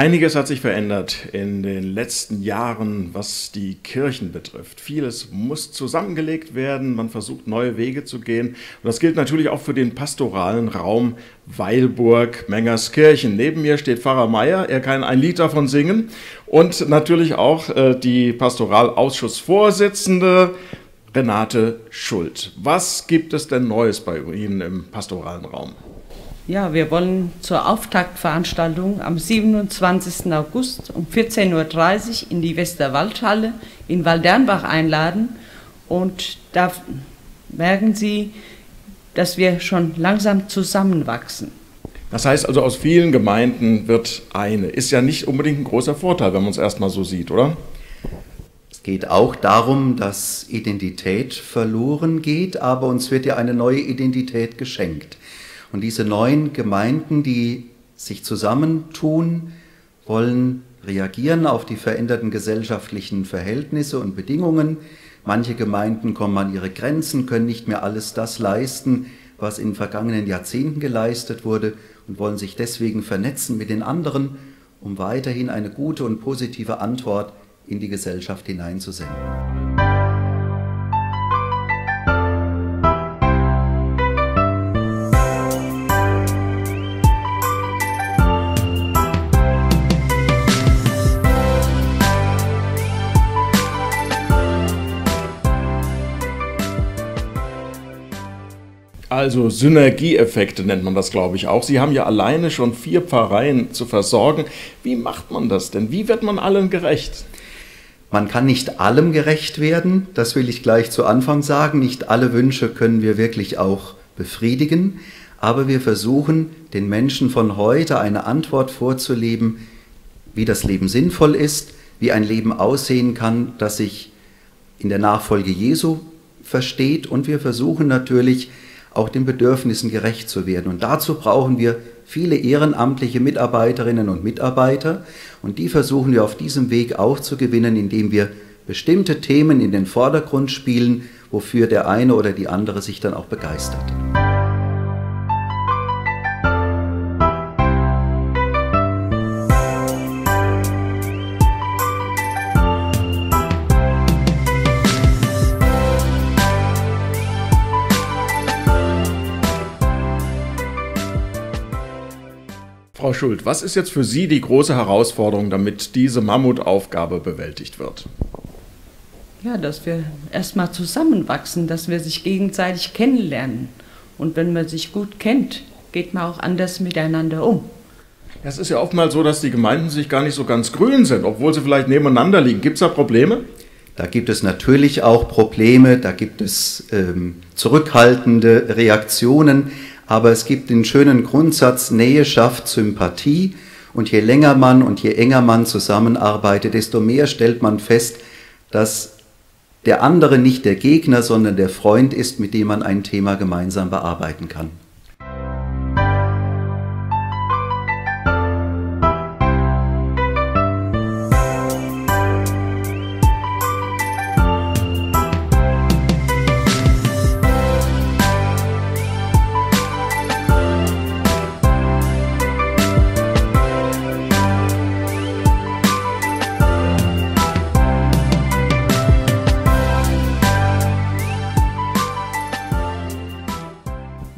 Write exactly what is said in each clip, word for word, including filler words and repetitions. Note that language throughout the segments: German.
Einiges hat sich verändert in den letzten Jahren, was die Kirchen betrifft. Vieles muss zusammengelegt werden, man versucht neue Wege zu gehen. Und das gilt natürlich auch für den pastoralen Raum Weilburg-Mengerskirchen. Neben mir steht Pfarrer Meier, er kann ein Lied davon singen. Und natürlich auch äh, die Pastoralausschussvorsitzende Renate Schuld. Was gibt es denn Neues bei Ihnen im pastoralen Raum? Ja, wir wollen zur Auftaktveranstaltung am siebenundzwanzigsten August um vierzehn Uhr dreißig in die Westerwaldhalle in Waldernbach einladen. Und da merken Sie, dass wir schon langsam zusammenwachsen. Das heißt also, aus vielen Gemeinden wird eine. Ist ja nicht unbedingt ein großer Vorteil, wenn man es erstmal so sieht, oder? Es geht auch darum, dass Identität verloren geht, aber uns wird ja eine neue Identität geschenkt. Und diese neuen Gemeinden, die sich zusammentun, wollen reagieren auf die veränderten gesellschaftlichen Verhältnisse und Bedingungen. Manche Gemeinden kommen an ihre Grenzen, können nicht mehr alles das leisten, was in vergangenen Jahrzehnten geleistet wurde, und wollen sich deswegen vernetzen mit den anderen, um weiterhin eine gute und positive Antwort in die Gesellschaft hineinzusenden. Also Synergieeffekte nennt man das, glaube ich, auch. Sie haben ja alleine schon vier Pfarreien zu versorgen. Wie macht man das denn? Wie wird man allen gerecht? Man kann nicht allem gerecht werden, das will ich gleich zu Anfang sagen. Nicht alle Wünsche können wir wirklich auch befriedigen, aber wir versuchen, den Menschen von heute eine Antwort vorzuleben, wie das Leben sinnvoll ist, wie ein Leben aussehen kann, das sich in der Nachfolge Jesu versteht, und wir versuchen natürlich, auch den Bedürfnissen gerecht zu werden. Und dazu brauchen wir viele ehrenamtliche Mitarbeiterinnen und Mitarbeiter, und die versuchen wir auf diesem Weg auch zu gewinnen, indem wir bestimmte Themen in den Vordergrund spielen, wofür der eine oder die andere sich dann auch begeistert. Frau Schuld, was ist jetzt für Sie die große Herausforderung, damit diese Mammutaufgabe bewältigt wird? Ja, dass wir erstmal zusammenwachsen, dass wir sich gegenseitig kennenlernen. Und wenn man sich gut kennt, geht man auch anders miteinander um. Das ist ja oftmals so, dass die Gemeinden sich gar nicht so ganz grün sind, obwohl sie vielleicht nebeneinander liegen. Gibt es da Probleme? Da gibt es natürlich auch Probleme, da gibt es ähm, zurückhaltende Reaktionen. Aber es gibt den schönen Grundsatz, Nähe schafft Sympathie, und je länger man und je enger man zusammenarbeitet, desto mehr stellt man fest, dass der andere nicht der Gegner, sondern der Freund ist, mit dem man ein Thema gemeinsam bearbeiten kann.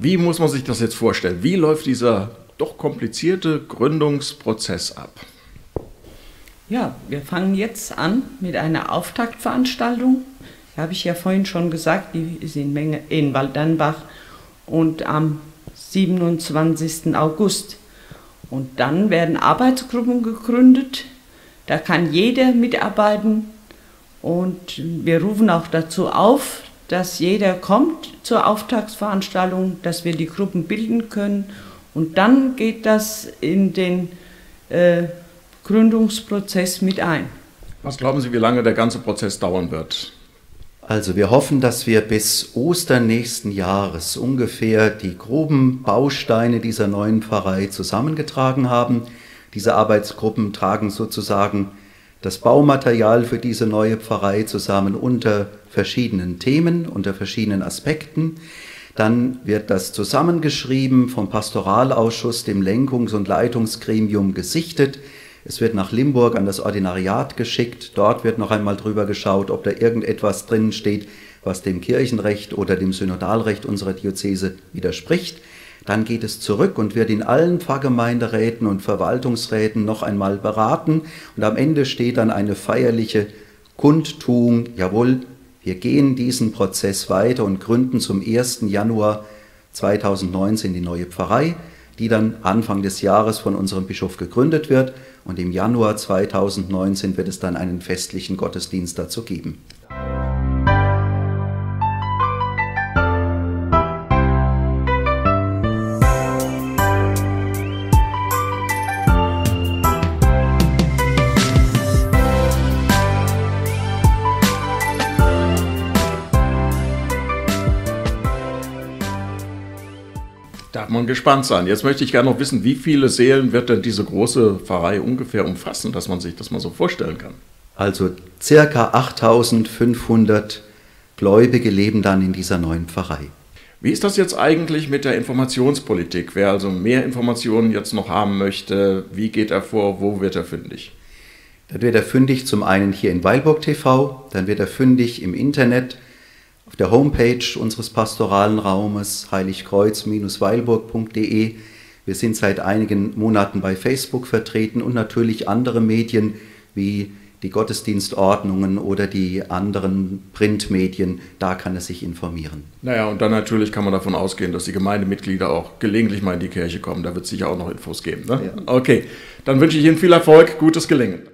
Wie muss man sich das jetzt vorstellen? Wie läuft dieser doch komplizierte Gründungsprozess ab? Ja, wir fangen jetzt an mit einer Auftaktveranstaltung. Da habe ich ja vorhin schon gesagt, die ist in, Menge, in Waldernbach und am siebenundzwanzigsten August. Und dann werden Arbeitsgruppen gegründet. Da kann jeder mitarbeiten. Und wir rufen auch dazu auf, dass jeder kommt zur Auftaktsveranstaltung, dass wir die Gruppen bilden können. Und dann geht das in den äh, Gründungsprozess mit ein. Was glauben Sie, wie lange der ganze Prozess dauern wird? Also wir hoffen, dass wir bis Ostern nächsten Jahres ungefähr die groben Bausteine dieser neuen Pfarrei zusammengetragen haben. Diese Arbeitsgruppen tragen sozusagen das Baumaterial für diese neue Pfarrei zusammen unter verschiedenen Themen, unter verschiedenen Aspekten. Dann wird das zusammengeschrieben, vom Pastoralausschuss, dem Lenkungs- und Leitungsgremium gesichtet. Es wird nach Limburg an das Ordinariat geschickt. Dort wird noch einmal drüber geschaut, ob da irgendetwas drin steht, was dem Kirchenrecht oder dem Synodalrecht unserer Diözese widerspricht. Dann geht es zurück und wird in allen Pfarrgemeinderäten und Verwaltungsräten noch einmal beraten. Und am Ende steht dann eine feierliche Kundtuung. Jawohl, wir gehen diesen Prozess weiter und gründen zum ersten Januar zweitausendneunzehn die neue Pfarrei, die dann Anfang des Jahres von unserem Bischof gegründet wird. Und im Januar zweitausendneunzehn wird es dann einen festlichen Gottesdienst dazu geben. Darf man gespannt sein. Jetzt möchte ich gerne noch wissen, wie viele Seelen wird denn diese große Pfarrei ungefähr umfassen, dass man sich das mal so vorstellen kann? Also circa achttausendfünfhundert Gläubige leben dann in dieser neuen Pfarrei. Wie ist das jetzt eigentlich mit der Informationspolitik? Wer also mehr Informationen jetzt noch haben möchte, wie geht er vor, wo wird er fündig? Dann wird er fündig zum einen hier in Weilburg T V, dann wird er fündig im Internet, auf der Homepage unseres pastoralen Raumes heiligkreuz Bindestrich weilburg Punkt de. Wir sind seit einigen Monaten bei Facebook vertreten und natürlich andere Medien wie die Gottesdienstordnungen oder die anderen Printmedien, da kann er sich informieren. Naja, und dann natürlich kann man davon ausgehen, dass die Gemeindemitglieder auch gelegentlich mal in die Kirche kommen. Da wird es sicher auch noch Infos geben, ne? Ja. Okay, dann wünsche ich Ihnen viel Erfolg, gutes Gelingen.